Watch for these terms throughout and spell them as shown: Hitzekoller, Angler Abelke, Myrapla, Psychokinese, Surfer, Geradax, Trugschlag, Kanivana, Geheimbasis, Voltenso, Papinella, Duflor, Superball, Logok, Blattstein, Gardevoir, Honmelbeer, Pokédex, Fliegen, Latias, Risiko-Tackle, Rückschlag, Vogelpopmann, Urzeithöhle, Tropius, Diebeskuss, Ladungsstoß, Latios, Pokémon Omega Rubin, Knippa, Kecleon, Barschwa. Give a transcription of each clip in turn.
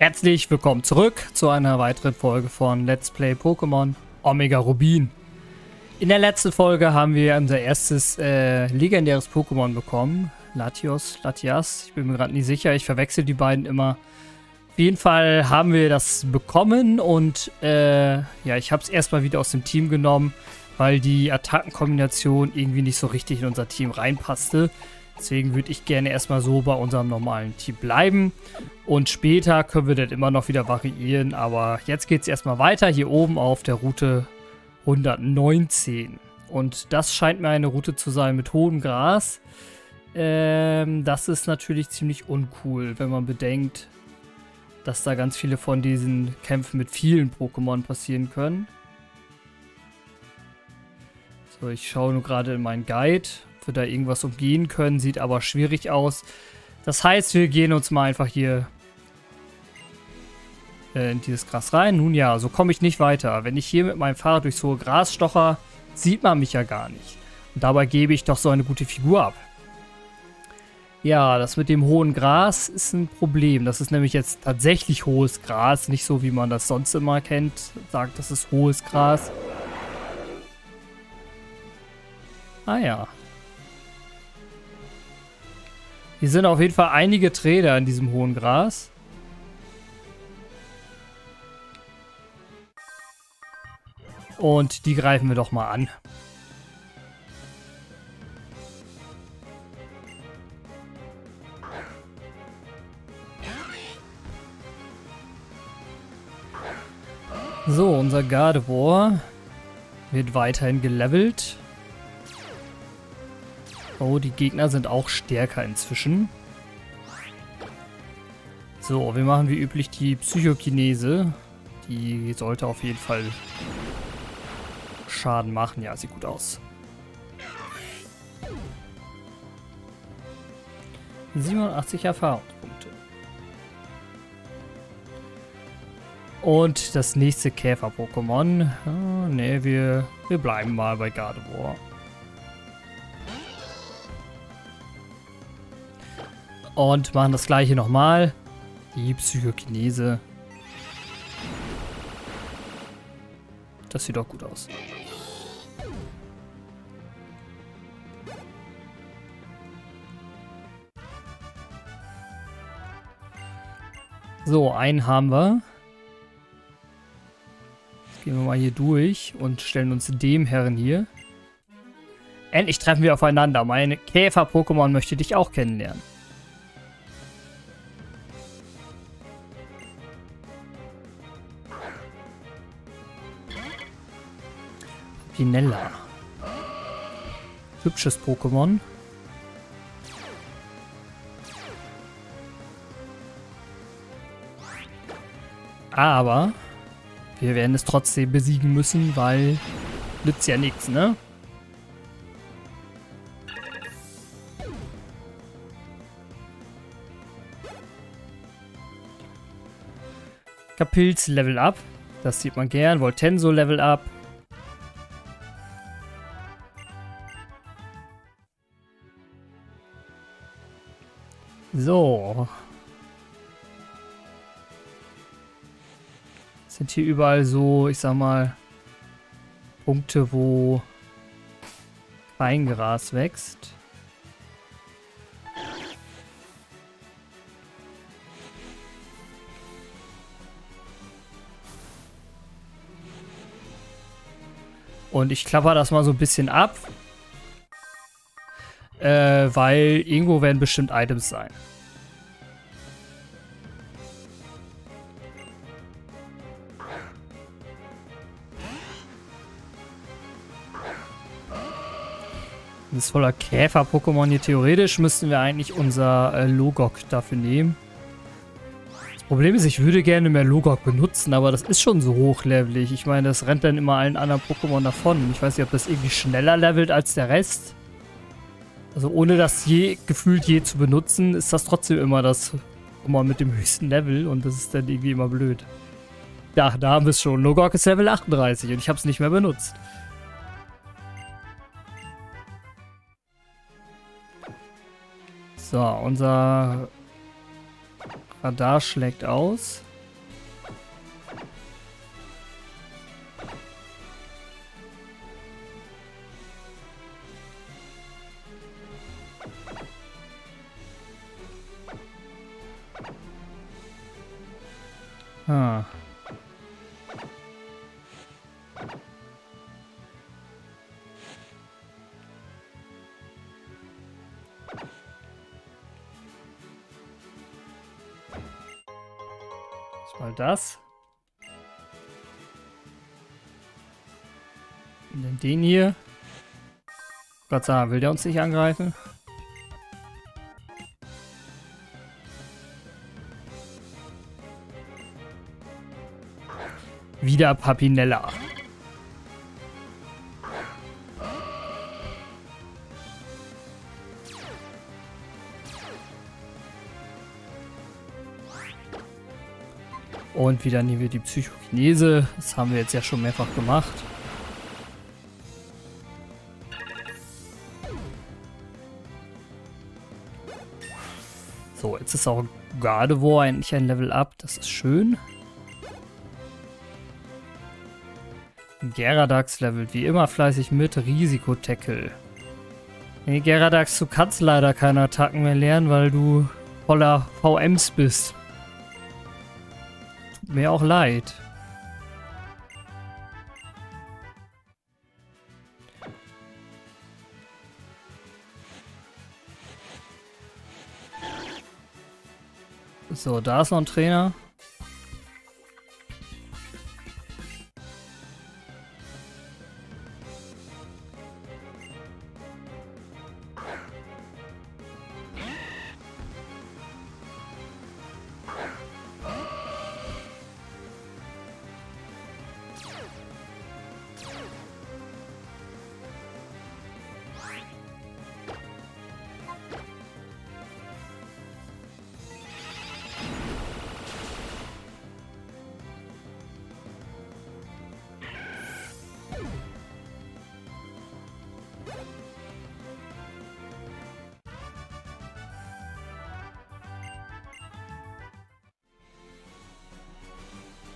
Herzlich willkommen zurück zu einer weiteren Folge von Let's Play Pokémon Omega Rubin. In der letzten Folge haben wir unser erstes legendäres Pokémon bekommen. Latios, Latias, ich bin mir gerade nicht sicher, ich verwechsel die beiden immer. Auf jeden Fall haben wir das bekommen und ja, ich habe es erstmal wieder aus dem Team genommen, weil die Attackenkombination irgendwie nicht so richtig in unser Team reinpasste. Deswegen würde ich gerne erstmal so bei unserem normalen Team bleiben. Und später können wir das immer noch wieder variieren. Aber jetzt geht es erstmal weiter hier oben auf der Route 119. Und das scheint mir eine Route zu sein mit hohem Gras. Das ist natürlich ziemlich uncool, wenn man bedenkt, dass da ganz viele von diesen Kämpfen mit vielen Pokémon passieren können. So, ich schaue nur gerade in meinen Guide, da irgendwas umgehen können, sieht aber schwierig aus. Das heißt, wir gehen uns mal einfach hier in dieses Gras rein. Nun ja, so komme ich nicht weiter. Wenn ich hier mit meinem Fahrrad durchs hohe Gras stocher, sieht man mich ja gar nicht. Und dabei gebe ich doch so eine gute Figur ab. Ja, das mit dem hohen Gras ist ein Problem. Das ist nämlich jetzt tatsächlich hohes Gras, nicht so wie man das sonst immer kennt. Sagt, das ist hohes Gras. Ah ja. Hier sind auf jeden Fall einige Träder in diesem hohen Gras. Und die greifen wir doch mal an. So, unser Gardevoir wird weiterhin gelevelt. Oh, die Gegner sind auch stärker inzwischen. So, wir machen wie üblich die Psychokinese. Die sollte auf jeden Fall Schaden machen. Ja, sieht gut aus. 87 Erfahrungspunkte. Und das nächste Käfer-Pokémon. Oh, ne, wir bleiben mal bei Gardevoir. Und machen das gleiche nochmal. Die Psychokinese. Das sieht doch gut aus. So, einen haben wir. Jetzt gehen wir mal hier durch und stellen uns dem Herren hier. Endlich treffen wir aufeinander. Mein Käfer-Pokémon möchte dich auch kennenlernen. Papinella. Hübsches Pokémon. Aber wir werden es trotzdem besiegen müssen, weil nützt ja nichts, ne? Kapilz Level Up. Das sieht man gern. Voltenso Level Up. So. Sind hier überall so, ich sag mal, Punkte, wo Feingras wächst. Und ich klapper das mal so ein bisschen ab. Weil irgendwo werden bestimmt Items sein. Das ist voller Käfer-Pokémon hier. Theoretisch müssten wir eigentlich unser Logok dafür nehmen. Das Problem ist, ich würde gerne mehr Logok benutzen, aber das ist schon so hochlevelig. Ich meine, das rennt dann immer allen anderen Pokémon davon. Ich weiß nicht, ob das irgendwie schneller levelt als der Rest. Also ohne das gefühlt je zu benutzen, ist das trotzdem immer das Pokémon mit dem höchsten Level und das ist dann irgendwie immer blöd. Ja, da haben wir es schon. Logok ist Level 38 und ich habe es nicht mehr benutzt. So, unser Radar schlägt aus. Ah. Mal das. Und dann den hier. Gott sei Dank, will der uns nicht angreifen? Wieder Papinella. Und wieder nehmen wir die Psychokinese. Das haben wir jetzt ja schon mehrfach gemacht. So, jetzt ist auch Gardevoir endlich ein Level Up. Das ist schön. Geradax levelt wie immer fleißig mit. Risiko-Tackle. Nee, Geradax, du kannst leider keine Attacken mehr lernen, weil du voller VMs bist. Tut mir auch leid. So, da ist noch ein Trainer.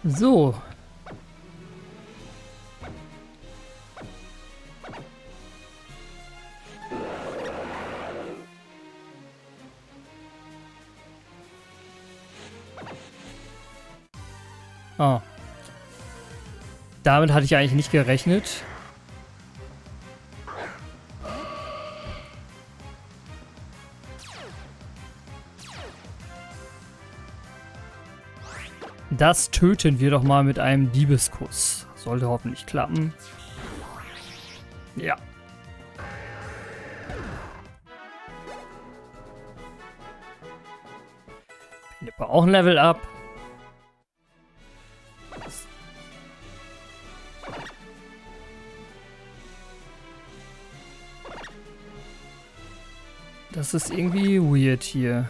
So. Oh. Damit hatte ich eigentlich nicht gerechnet. Das töten wir doch mal mit einem Diebeskuss. Sollte hoffentlich klappen. Ja. Knippa auch ein Level Up. Das ist irgendwie weird hier.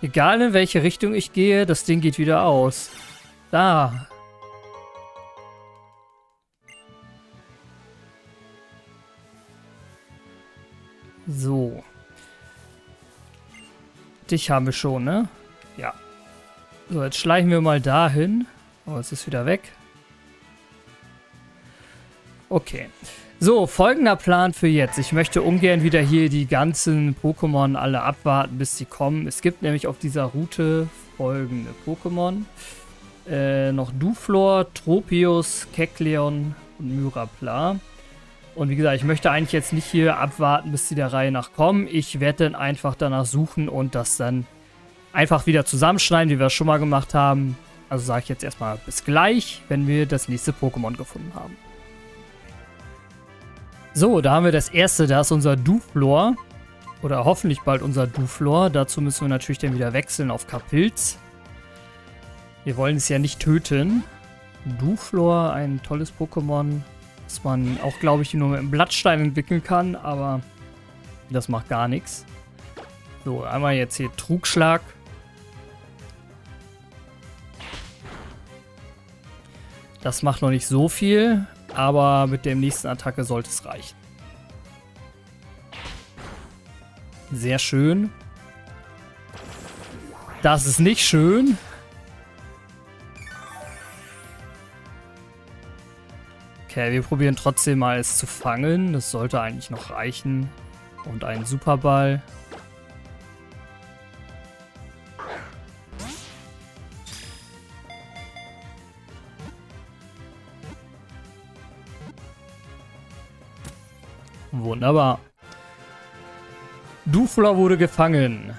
Egal in welche Richtung ich gehe, das Ding geht wieder aus. Da. So. Dich haben wir schon, ne? Ja. So, jetzt schleichen wir mal dahin. Oh, es ist wieder weg. Okay. So, folgender Plan für jetzt. Ich möchte ungern wieder hier die ganzen Pokémon alle abwarten, bis sie kommen. Es gibt nämlich auf dieser Route folgende Pokémon. Noch Duflor, Tropius, Kecleon und Myrapla. Und wie gesagt, ich möchte eigentlich jetzt nicht hier abwarten, bis sie der Reihe nach kommen. Ich werde dann einfach danach suchen und das dann einfach wieder zusammenschneiden, wie wir es schon mal gemacht haben. Also sage ich jetzt erstmal bis gleich, wenn wir das nächste Pokémon gefunden haben. So, da haben wir das erste, da ist unser Duflor. Oder hoffentlich bald unser Duflor. Dazu müssen wir natürlich dann wieder wechseln auf Kapilz. Wir wollen es ja nicht töten. Duflor, ein tolles Pokémon, das man auch, glaube ich, nur mit einem Blattstein entwickeln kann, aber das macht gar nichts. So, einmal jetzt hier Trugschlag. Das macht noch nicht so viel. Aber mit der nächsten Attacke sollte es reichen. Sehr schön. Das ist nicht schön. Okay, wir probieren trotzdem mal es zu fangen. Das sollte eigentlich noch reichen. Und einen Superball. Wunderbar. Duflor wurde gefangen.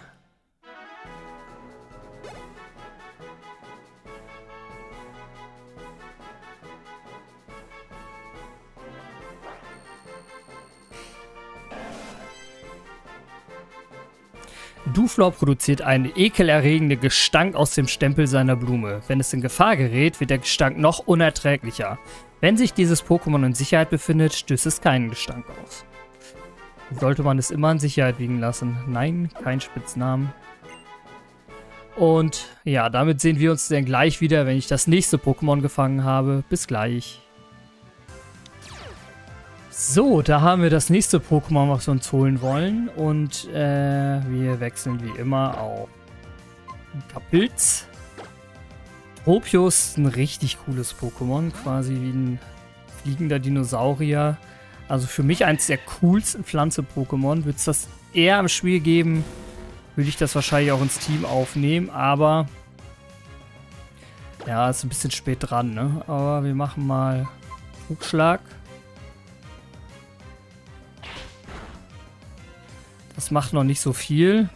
Duflor produziert einen ekelerregenden Gestank aus dem Stempel seiner Blume. Wenn es in Gefahr gerät, wird der Gestank noch unerträglicher. Wenn sich dieses Pokémon in Sicherheit befindet, stößt es keinen Gestank aus. Sollte man es immer in Sicherheit wiegen lassen. Nein, kein Spitznamen. Und ja, damit sehen wir uns dann gleich wieder, wenn ich das nächste Pokémon gefangen habe. Bis gleich. So, da haben wir das nächste Pokémon, was wir uns holen wollen. Und wir wechseln wie immer auf Kapilz. Tropius, ein richtig cooles Pokémon, quasi wie ein fliegender Dinosaurier. Also für mich eines der coolsten Pflanze-Pokémon. Würde es das eher im Spiel geben, würde ich das wahrscheinlich auch ins Team aufnehmen. Aber ja, ist ein bisschen spät dran, ne? Aber wir machen mal Rückschlag. Das macht noch nicht so viel.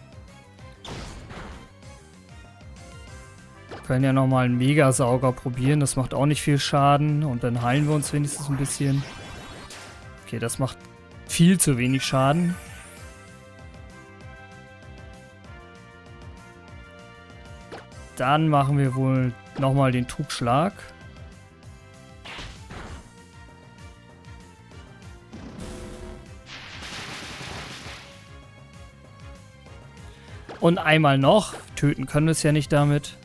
Wir können ja nochmal einen Megasauger probieren. Das macht auch nicht viel Schaden. Und dann heilen wir uns wenigstens ein bisschen. Okay, das macht viel zu wenig Schaden. Dann machen wir wohl nochmal den Trugschlag. Und einmal noch. Töten können wir es ja nicht damit.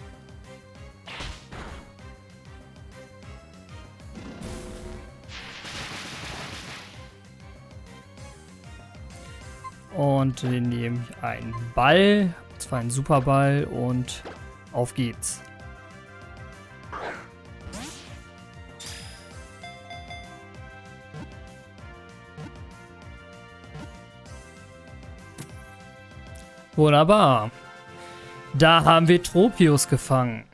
Und wir nehmen einen Ball. Und zwar einen Superball. Und auf geht's. Wunderbar. Da haben wir Tropius gefangen.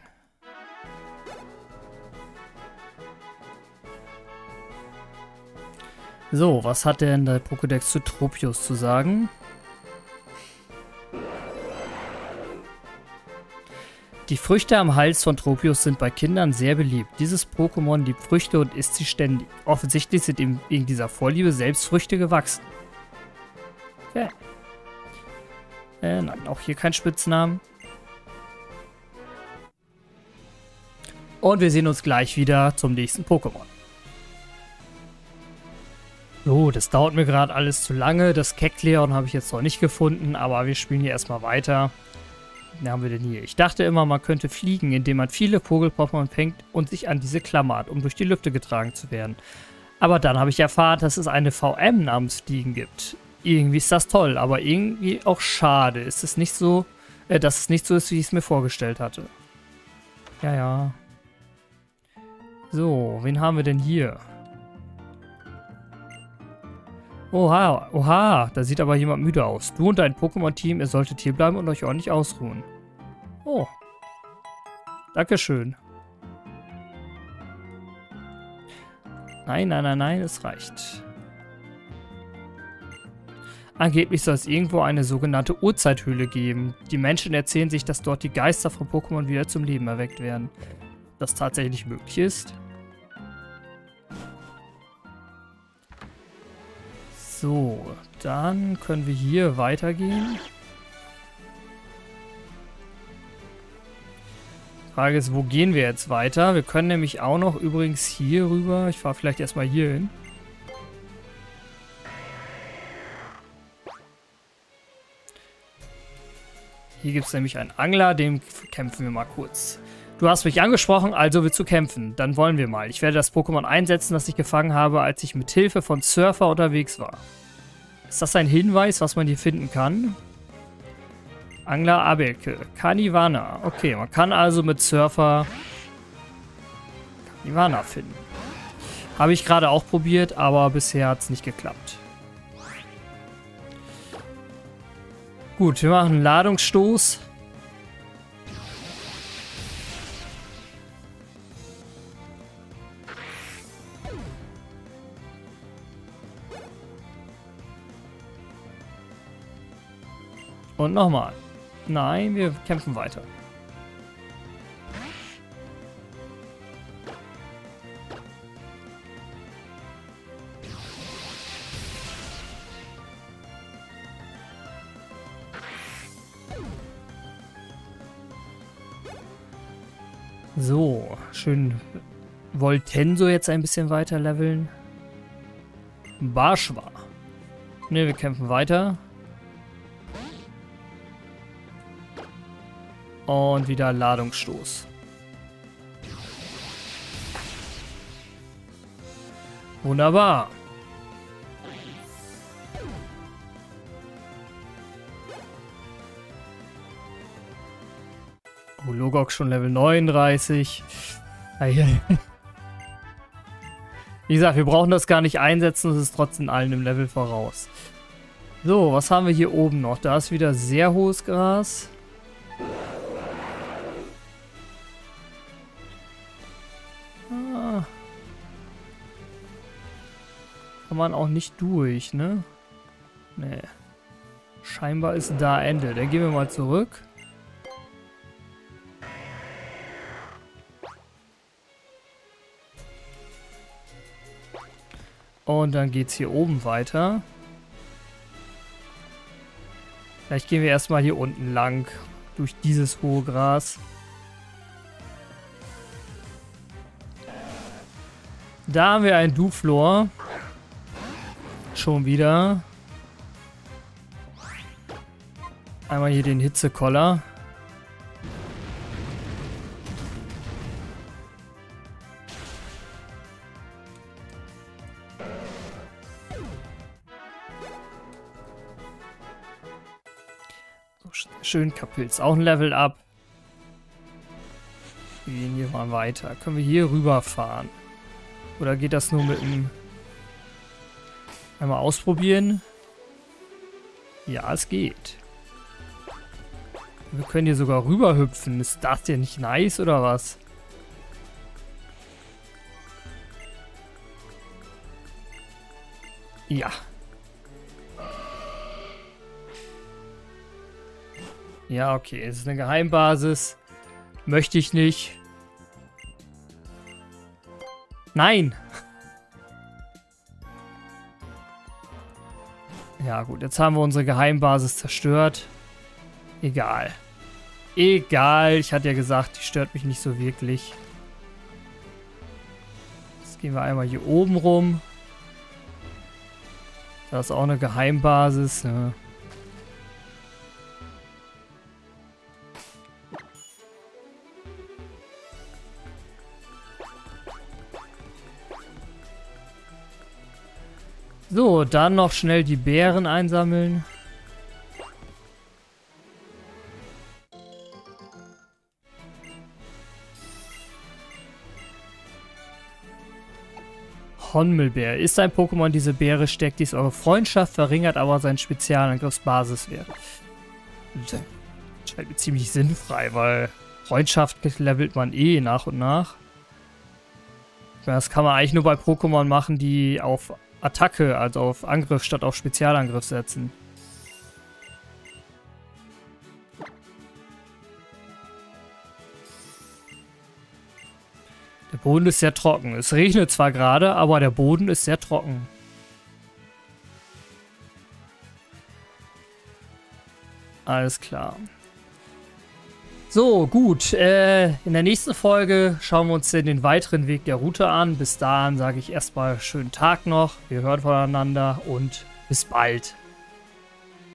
So, was hat denn der Pokédex zu Tropius zu sagen? Die Früchte am Hals von Tropius sind bei Kindern sehr beliebt. Dieses Pokémon liebt Früchte und isst sie ständig. Offensichtlich sind ihm wegen dieser Vorliebe selbst Früchte gewachsen. Okay. Nein, auch hier kein Spitznamen. Und wir sehen uns gleich wieder zum nächsten Pokémon. So, das dauert mir gerade alles zu lange. Das Kekleon habe ich jetzt noch nicht gefunden, aber wir spielen hier erstmal weiter. Was haben wir denn hier? Ich dachte immer, man könnte fliegen, indem man viele Vogelpopmann fängt und sich an diese klammert, um durch die Lüfte getragen zu werden. Aber dann habe ich erfahren, dass es eine VM namens Fliegen gibt. Irgendwie ist das toll, aber irgendwie auch schade, ist es nicht so, dass es nicht so ist, wie ich es mir vorgestellt hatte. Ja, ja. So, wen haben wir denn hier? Oha, oha, da sieht aber jemand müde aus. Du und dein Pokémon-Team, ihr solltet hier bleiben und euch ordentlich ausruhen. Oh. Dankeschön. Nein, nein, nein, nein, es reicht. Angeblich soll es irgendwo eine sogenannte Urzeithöhle geben. Die Menschen erzählen sich, dass dort die Geister von Pokémon wieder zum Leben erweckt werden. Ob das tatsächlich möglich ist? So, dann können wir hier weitergehen. Die Frage ist, wo gehen wir jetzt weiter? Wir können nämlich auch noch übrigens hier rüber. Ich fahre vielleicht erstmal hier hin. Hier gibt es nämlich einen Angler, dem kämpfen wir mal kurz. Du hast mich angesprochen, also willst du kämpfen. Dann wollen wir mal. Ich werde das Pokémon einsetzen, das ich gefangen habe, als ich mit Hilfe von Surfer unterwegs war. Ist das ein Hinweis, was man hier finden kann? Angler Abelke. Kanivana. Okay, man kann also mit Surfer Kanivana finden. Habe ich gerade auch probiert, aber bisher hat es nicht geklappt. Gut, wir machen einen Ladungsstoß. Und nochmal. Nein, wir kämpfen weiter. So, schön Voltenso jetzt ein bisschen weiter leveln. Barschwa. Ne, wir kämpfen weiter. Und wieder Ladungsstoß. Wunderbar. Oh, Logok schon Level 39. Wie gesagt, wir brauchen das gar nicht einsetzen, es ist trotzdem allen im Level voraus. So, was haben wir hier oben noch? Da ist wieder sehr hohes Gras. Kann man auch nicht durch, ne? Nee. Scheinbar ist da Ende. Dann gehen wir mal zurück. Und dann geht's hier oben weiter. Vielleicht gehen wir erstmal hier unten lang. Durch dieses hohe Gras. Da haben wir einen Duflor. Schon wieder. Einmal hier den Hitzekoller. Schön, Kapilz. Auch ein Level Up. Wir gehen hier mal weiter. Können wir hier rüberfahren? Oder geht das nur mit dem... Einmal ausprobieren. Ja, es geht. Wir können hier sogar rüberhüpfen. Ist das denn nicht nice oder was? Ja. Ja, okay. Es ist eine Geheimbasis. Möchte ich nicht. Nein! Ja gut, jetzt haben wir unsere Geheimbasis zerstört. Egal. Egal, ich hatte ja gesagt, die stört mich nicht so wirklich. Jetzt gehen wir einmal hier oben rum. Da ist auch eine Geheimbasis. Ne? So, dann noch schnell die Beeren einsammeln. Honmelbeer. Ist ein Pokémon, diese Beere steckt, dies eure Freundschaft, verringert aber seinen Spezialangriffsbasiswert. Das scheint mir ziemlich sinnfrei, weil Freundschaft levelt man eh nach und nach. Das kann man eigentlich nur bei Pokémon machen, die auf Attacke, also auf Angriff statt auf Spezialangriff setzen. Der Boden ist sehr trocken. Es regnet zwar gerade, aber der Boden ist sehr trocken. Alles klar. So, gut. In der nächsten Folge schauen wir uns denn den weiteren Weg der Route an. Bis dahin sage ich erstmal schönen Tag noch. Wir hören voneinander und bis bald.